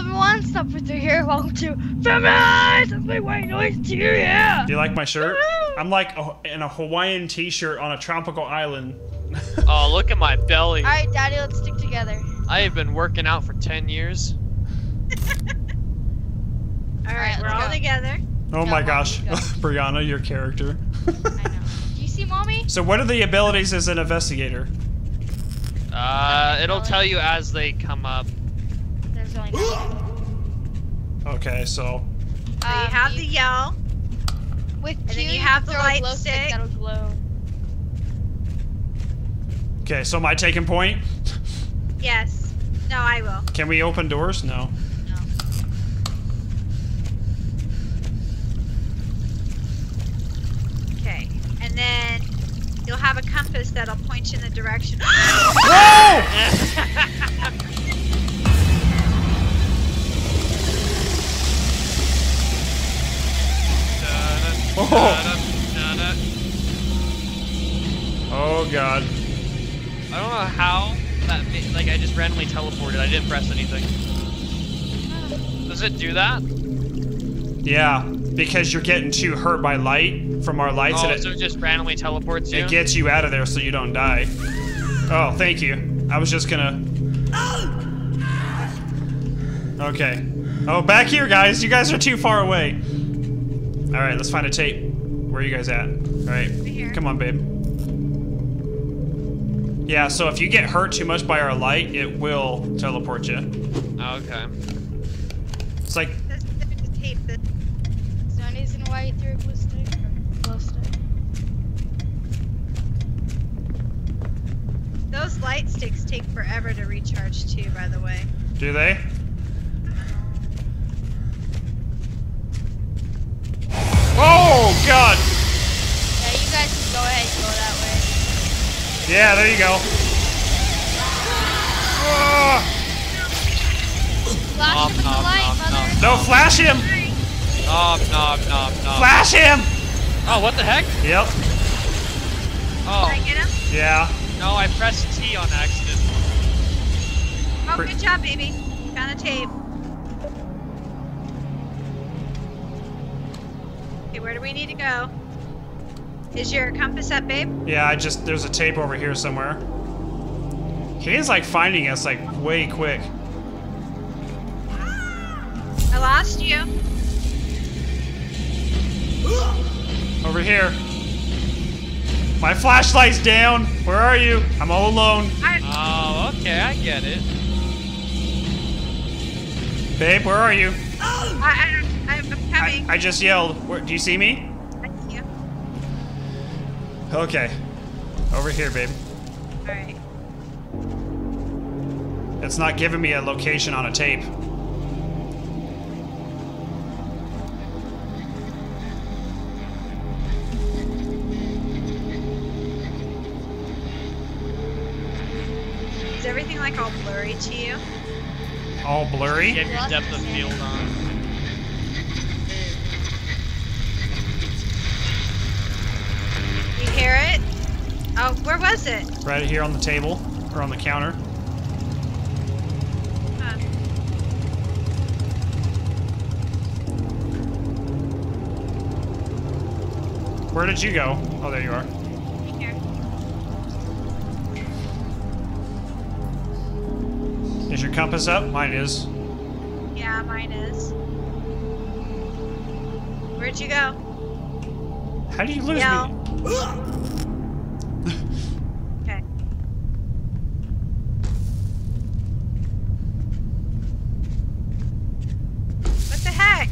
everyone, stop with you here. Welcome to Feminized! I'm playing White Noise 2, yeah! Do you like my shirt? I'm like in a Hawaiian t-shirt on a tropical island. Oh, look at my belly. Alright, Daddy, let's stick together. I have been working out for 10 years. Alright, we're all together. Oh my gosh, Brianna, your character. I know. Do you see Mommy? So what are the abilities as an investigator? It'll tell you as they come up. There's only okay, so you have the yell. With Q, and then you have the light stick. That'll glow. Okay, so am I taking point? Yes. No, I will. Can we open doors? No. No. Okay, and then you'll have a compass that'll point you in the direction. Whoa! Oh. Oh god. I don't know how that made, like I just randomly teleported. I didn't press anything. Does it do that? Yeah, because you're getting too hurt by light from our lights. Oh, and so it just randomly teleports you? It gets you out of there so you don't die. Oh, thank you. I was just gonna... Okay. Oh, back here, guys. You guys are too far away. All right, let's find a tape. Where are you guys at? All right, come on, babe. Yeah, so if you get hurt too much by our light, it will teleport you. Okay. It's like... That's the tape that... Is there any reason why you threw a blue stick or glow stick? Those light sticks take forever to recharge too, by the way. Do they? Oh, God! Yeah, you guys can go ahead and go that way. Yeah, there you go. Flash him with the light, mother. No, flash him! Flash him! Oh, what the heck? Yep. Oh. Did I get him? Yeah. No, I pressed T on accident. Oh, good job, baby. Found a tape. Okay, where do we need to go? Is your compass up, babe? Yeah, there's a tape over here somewhere. He is like finding us like way quick. I lost you. Over here. My flashlight's down. Where are you? I'm all alone. Oh, okay, I get it. Babe, where are you? I just yelled. Where, do you see me? I see you. Okay. Over here, babe. Alright. It's not giving me a location on a tape. Is everything like all blurry to you? All blurry? Get your depth of field on. Hear it? Oh, where was it? Right here on the table, or on the counter. Huh. Where did you go? Oh, there you are. Here. Is your compass up? Mine is. Yeah, mine is. Where'd you go? How do you lose me? Okay. What the heck?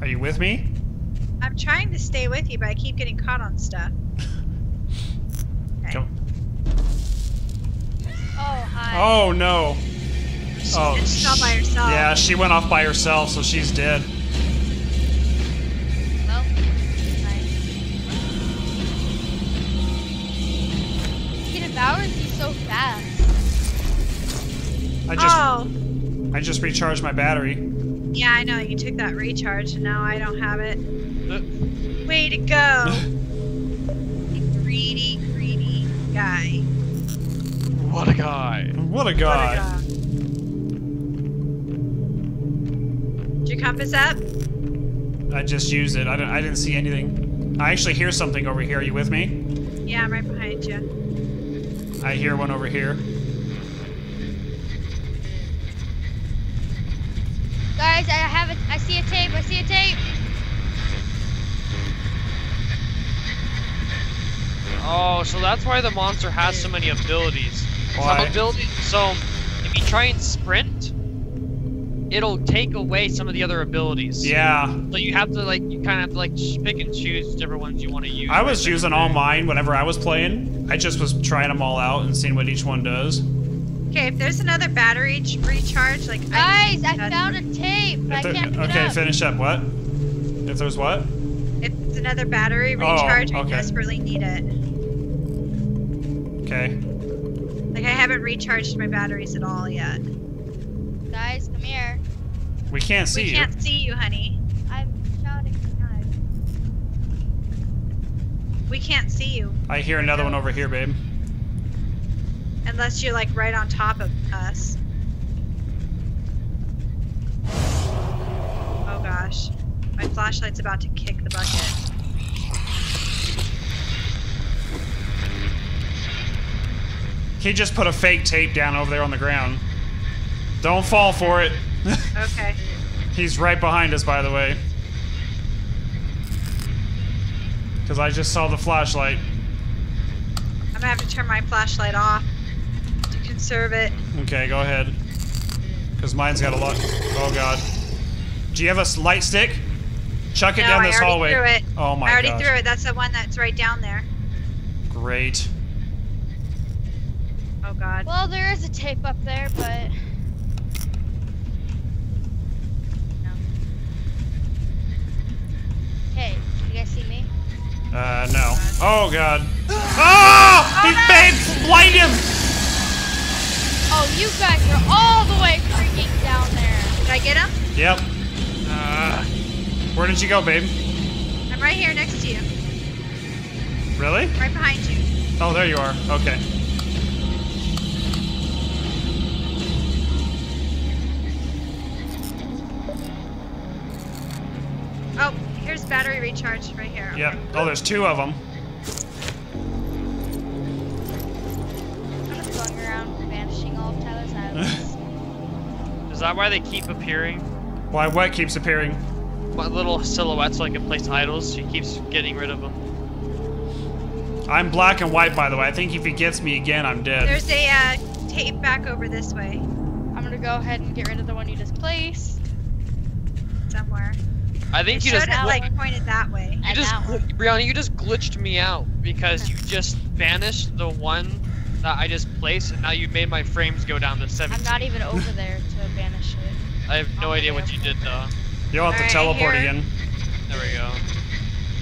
Are you with me? I'm trying to stay with you, but I keep getting caught on stuff. Okay. Come. Oh, hi. Oh, no. She's all by herself. Yeah, she went off by herself, so she's dead. Devourer is so fast. I just recharged my battery. Yeah, I know. You took that recharge, and now I don't have it. Way to go. Greedy, greedy guy. What a guy. What a guy. compass app? I just used it. I didn't see anything. I actually hear something over here. Are you with me? Yeah, I'm right behind you. I hear one over here. Guys, I see a tape. I see a tape. Oh, so that's why the monster has so many abilities. Why? Some abilities. So if you try and sprint, it'll take away some of the other abilities. Yeah. So you have to like, you kind of have to like pick and choose different ones you want to use. I was using all mine whenever I was playing. I just was trying them all out and seeing what each one does. Okay, if there's another battery recharge, like guys, I found a tape. I can't pick it up. Okay, finish up. What? If there's what? If it's another battery recharge, I desperately need it. Okay. Like I haven't recharged my batteries at all yet. Guys, come here. We can't see you. We can't see you, honey. I'm shouting tonight. We can't see you. I hear another one over here, babe. Unless you're like right on top of us. Oh gosh. My flashlight's about to kick the bucket. He just put a fake tape down over there on the ground. Don't fall for it. Okay. He's right behind us, by the way. Because I just saw the flashlight. I'm gonna have to turn my flashlight off to conserve it. Okay, go ahead. Because mine's got a lot. Oh god. Do you have a light stick? Chuck it down this hallway. No, I already threw it. Oh my god. I already threw it. That's the one that's right down there. Great. Oh god. Well, there is a tape up there, but. No. Hey, you guys see me? No. Oh god. Oh! He made light him! Oh, you guys are all the way freaking down there. Did I get him? Yep. Where did you go, babe? I'm right here next to you. Really? Right behind you. Oh, there you are. Okay. Oh, here's battery recharge right here. Yep. Okay. Oh, there's two of them. I'm just going around vanishing all of Tyler's items. Is that why they keep appearing? Why what keeps appearing? My little silhouettes like in place idols. She keeps getting rid of them. I'm black and white, by the way. I think if he gets me again, I'm dead. There's a tape back over this way. I'm gonna go ahead and get rid of the one you displaced. Somewhere. I think you just like pointed that way. You just, Brianna, you just glitched me out because you just banished the one that I just placed, and now you made my frames go down to 17. I'm not even over there to banish it. I have no idea what you did though. You'll have to teleport again. There we go.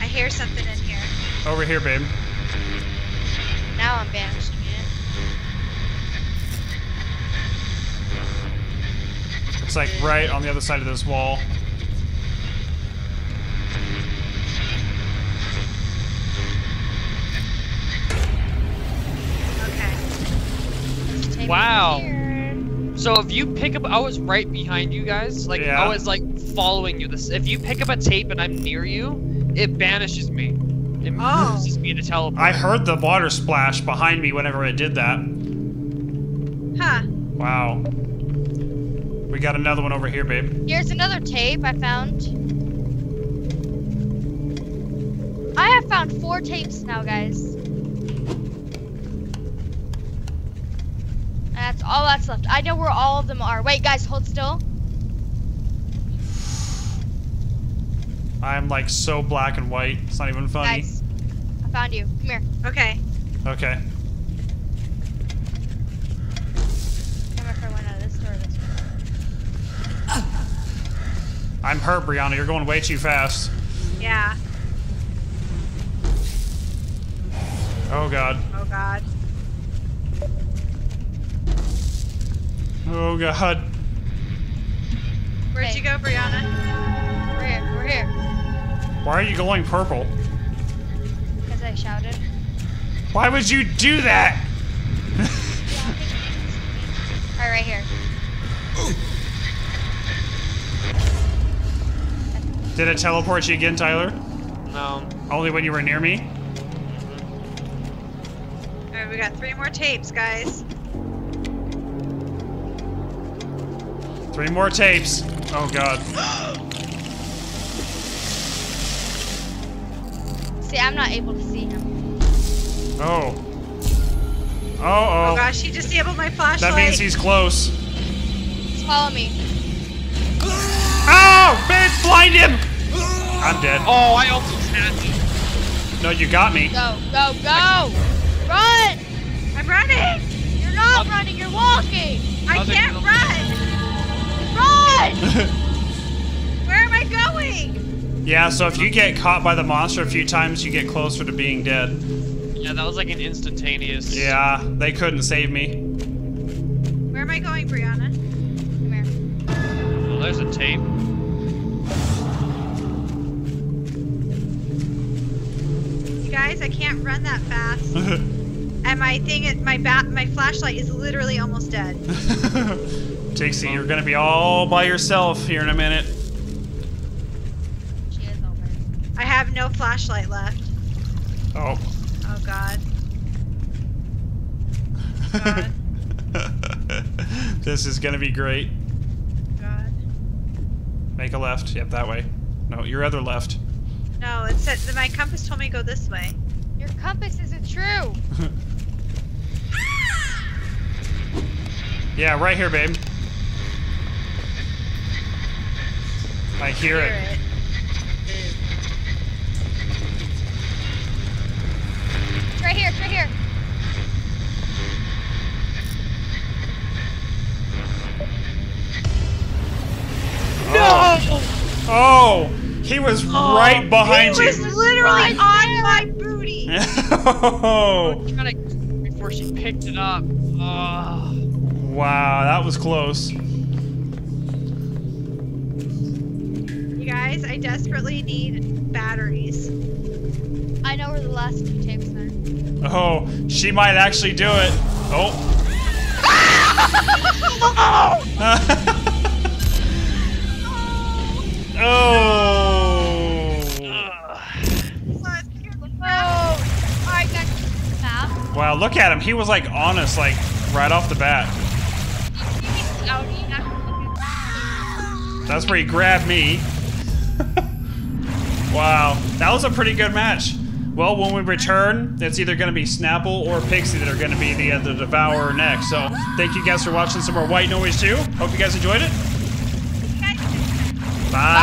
I hear something in here. Over here, babe. Now I'm banishing it. It's like right on the other side of this wall. Wow. So if you pick up, I was right behind you guys. Like I was like following you. If you pick up a tape and I'm near you, it banishes me. It forces me to teleport. I heard the water splash behind me whenever it did that. Huh. Wow. We got another one over here, babe. Here's another tape I found. I have found 4 tapes now, guys. That's all that's left. I know where all of them are. Wait, guys, hold still. I'm like so black and white. It's not even funny. Guys, I found you. Come here. Okay. Okay. Camera for one out of this door. This door. I'm hurt, Brianna. You're going way too fast. Yeah. Oh god. Oh god. Oh god. Where'd you go, Brianna? We're here, we're here. Why are you glowing purple? Because I shouted. Why would you do that? Alright, right here. Did it teleport you again, Tyler? No. Only when you were near me? Mm-hmm. All right, we got 3 more tapes, guys. 3 more tapes. Oh, God. See, I'm not able to see him. Oh. Uh-oh. Oh, gosh, he disabled my flashlight. That means he's close. Just follow me. Oh, bitch, blind him! I'm dead. Oh, I also snapped you. No, you got me. Go, go, go! Run! I'm running! You're not running, you're walking! I can't run! Run! Where am I going? Yeah, so if you get caught by the monster a few times, you get closer to being dead. Yeah, that was like an instantaneous... Yeah, they couldn't save me. Where am I going, Brianna? Come here. Well, there's a tape. Guys, I can't run that fast, and my thing, my flashlight is literally almost dead. Pixie, you're gonna be all by yourself here in a minute. She is all by. I have no flashlight left. Oh. Oh God. God. This is gonna be great. God. Make a left. Yep, that way. No, your other left. No, it said my compass told me to go this way. Your compass isn't true. Yeah, right here, babe. I hear it. It's right here, it's right here. No! Oh! He was right behind you. He was literally on my booty. Oh. Before she picked it up. Oh. Wow, that was close. You guys, I desperately need batteries. I know where the last 2 tapes are. Oh, she might actually do it. Oh. Oh. Oh. Wow, look at him. He was like honest, like right off the bat. That's where he grabbed me. Wow, that was a pretty good match. Well, when we return, it's either going to be Snapple or Pixie that are going to be the Devourer next. So thank you guys for watching some more White Noise 2. Hope you guys enjoyed it. Bye.